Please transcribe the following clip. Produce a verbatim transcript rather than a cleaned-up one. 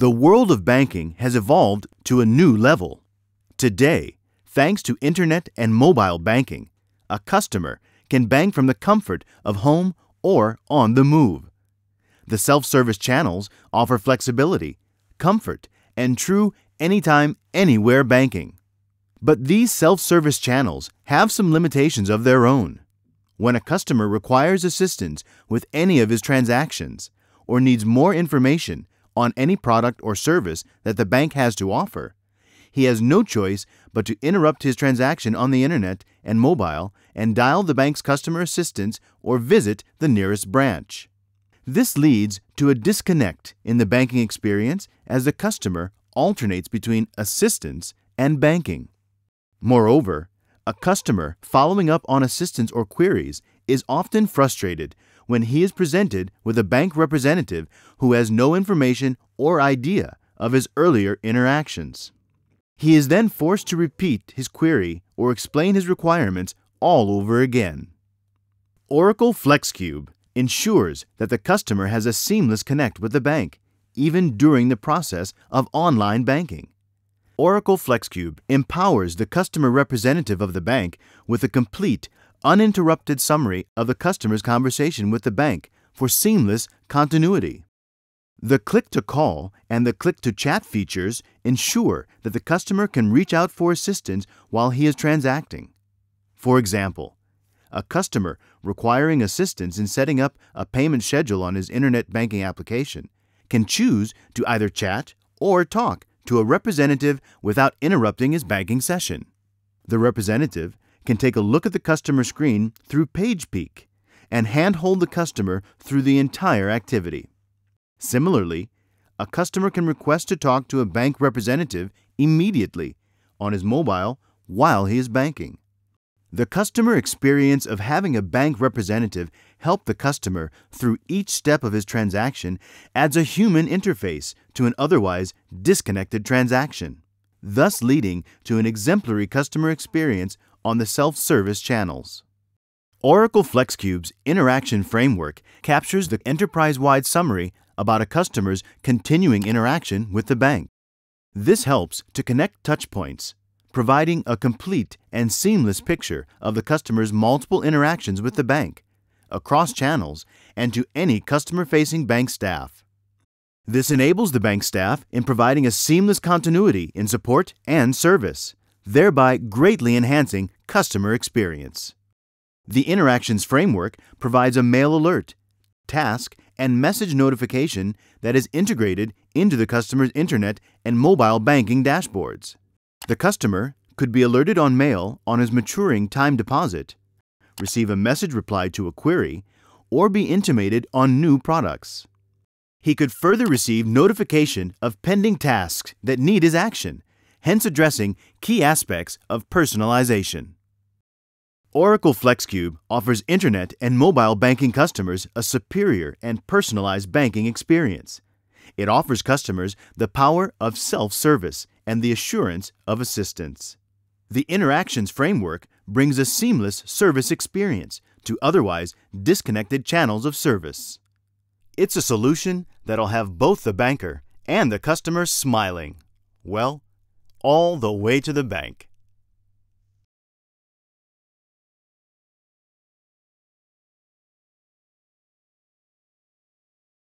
The world of banking has evolved to a new level. Today, thanks to internet and mobile banking, a customer can bank from the comfort of home or on the move. The self-service channels offer flexibility, comfort, and true anytime, anywhere banking. But these self-service channels have some limitations of their own. When a customer requires assistance with any of his transactions or needs more information on any product or service that the bank has to offer, he has no choice but to interrupt his transaction on the internet and mobile and dial the bank's customer assistance or visit the nearest branch. This leads to a disconnect in the banking experience as the customer alternates between assistance and banking. Moreover, a customer following up on assistance or queries is often frustrated when he is presented with a bank representative who has no information or idea of his earlier interactions. He is then forced to repeat his query or explain his requirements all over again. Oracle FlexCube ensures that the customer has a seamless connect with the bank, even during the process of online banking. Oracle FlexCube empowers the customer representative of the bank with a complete, uninterrupted summary of the customer's conversation with the bank for seamless continuity. The click-to-call and the click-to-chat features ensure that the customer can reach out for assistance while he is transacting. For example, a customer requiring assistance in setting up a payment schedule on his internet banking application can choose to either chat or talk to a representative without interrupting his banking session. The representative can take a look at the customer screen through PagePeak and handhold the customer through the entire activity. Similarly, a customer can request to talk to a bank representative immediately on his mobile while he is banking. The customer experience of having a bank representative help the customer through each step of his transaction adds a human interface to an otherwise disconnected transaction, thus leading to an exemplary customer experience on the self-service channels. Oracle FlexCube's interaction framework captures the enterprise-wide summary about a customer's continuing interaction with the bank. This helps to connect touchpoints, providing a complete and seamless picture of the customer's multiple interactions with the bank, across channels, and to any customer-facing bank staff. This enables the bank staff in providing a seamless continuity in support and service, thereby greatly enhancing customer experience. The Interactions Framework provides a mail alert, task, and message notification that is integrated into the customer's internet and mobile banking dashboards. The customer could be alerted on mail on his maturing time deposit, receive a message reply to a query, or be intimated on new products. He could further receive notification of pending tasks that need his action, hence addressing key aspects of personalization. Oracle FlexCube offers internet and mobile banking customers a superior and personalized banking experience. It offers customers the power of self-service and the assurance of assistance. The Interactions Framework brings a seamless service experience to otherwise disconnected channels of service. It's a solution that'll have both the banker and the customer smiling, well, all the way to the bank.